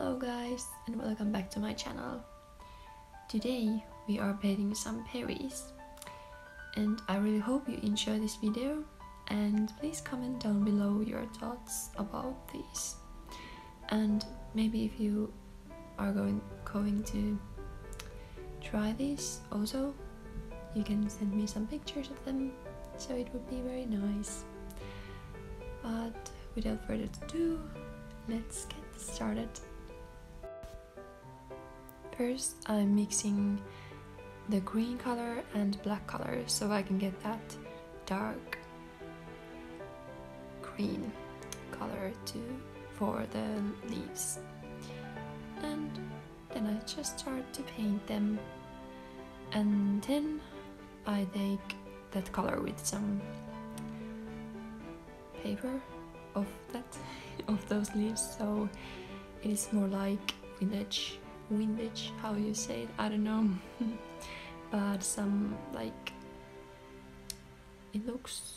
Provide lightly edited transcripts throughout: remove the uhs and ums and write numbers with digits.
Hello guys and welcome back to my channel. Today we are painting some berries and I really hope you enjoy this video, and please comment down below your thoughts about these, and maybe if you are going to try these also, you can send me some pictures of them, so it would be very nice. But without further ado, let's get started. First I'm mixing the green color and black color so I can get that dark green color for the leaves, and then I just start to paint them, and then I take that color with some paper of those leaves, so it is more like windage, how you say it, I don't know. But some, like, it looks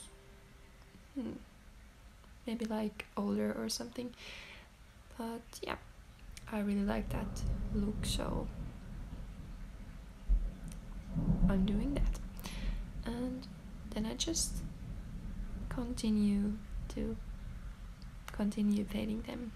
maybe like older or something, but yeah, I really like that look, so I'm doing that. And then I just continue painting them.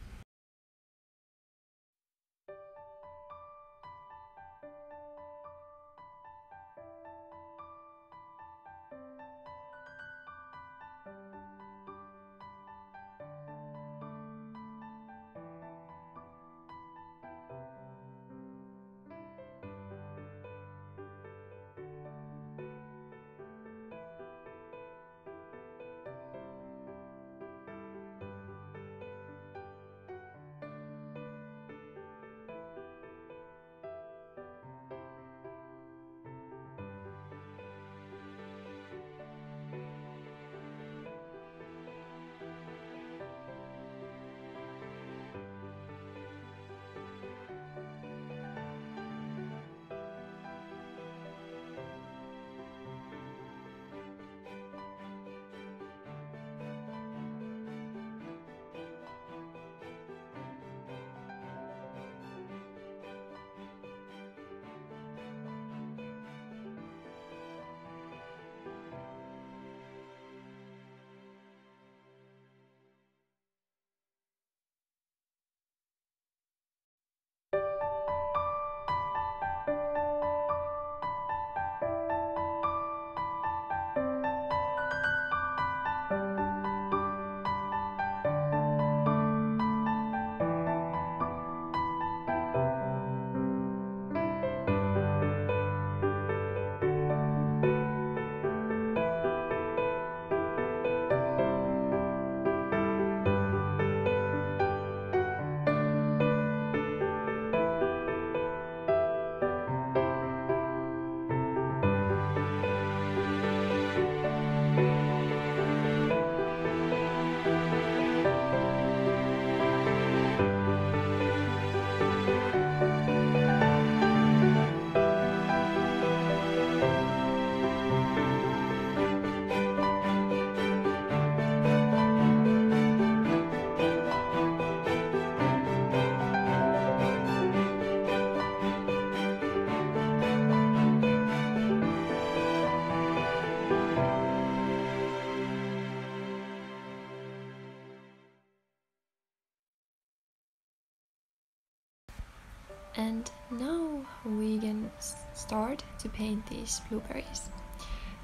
And now we can start to paint these blueberries.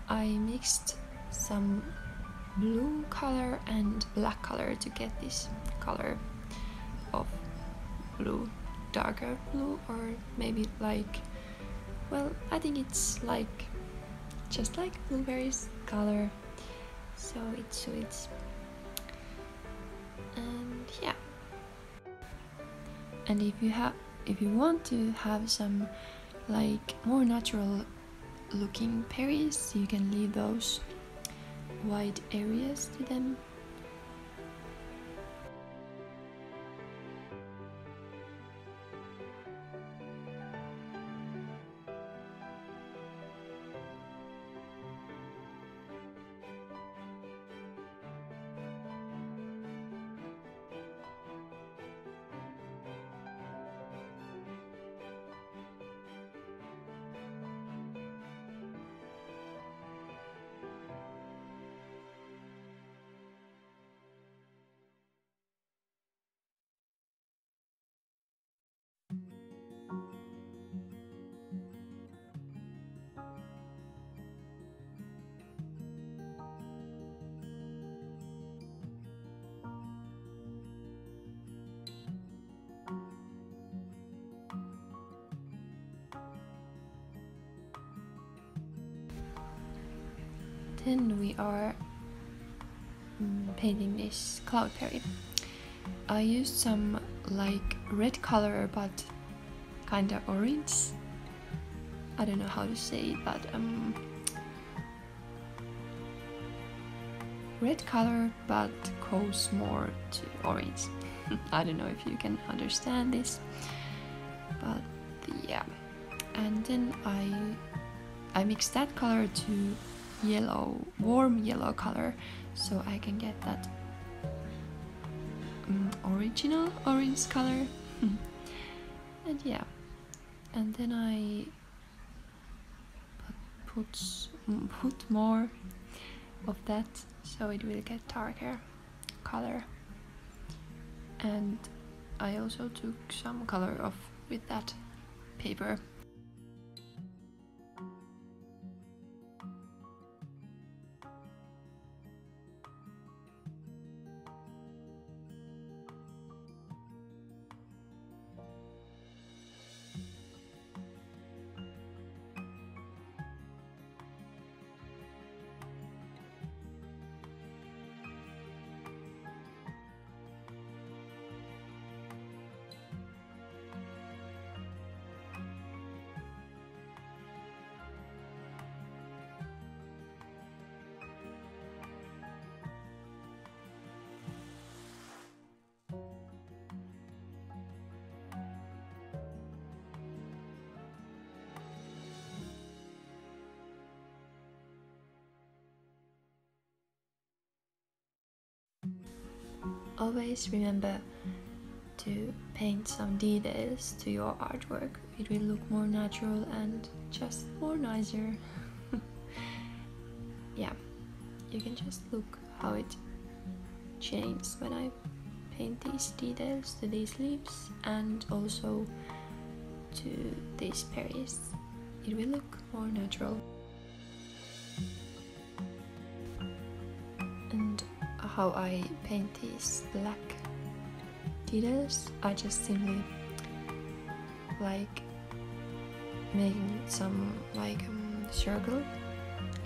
I mixed some blue color and black color to get this color of blue, darker blue, or maybe like, well, I think it's like just like blueberries color, so it suits. And yeah, and if you want to have some like more natural looking berries, you can leave those white areas to them. mountain, we are painting this cloud fairy. I used some like red color, but kinda orange. I don't know how to say it, but red color but goes more to orange. I don't know if you can understand this, but yeah. And then I mixed that color to yellow, warm yellow color, so I can get that original orange color. And yeah, and then I put more of that, so it will get darker color. And I also took some color off with that paper. Always remember to paint some details to your artwork. It will look more natural and just more nicer. Yeah, you can just look how it changes when I paint these details to these leaves and also to these berries. It will look more natural. How I paint these black details, I just simply like making some like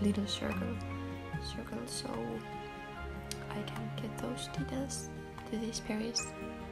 little circle, so I can get those details to these berries.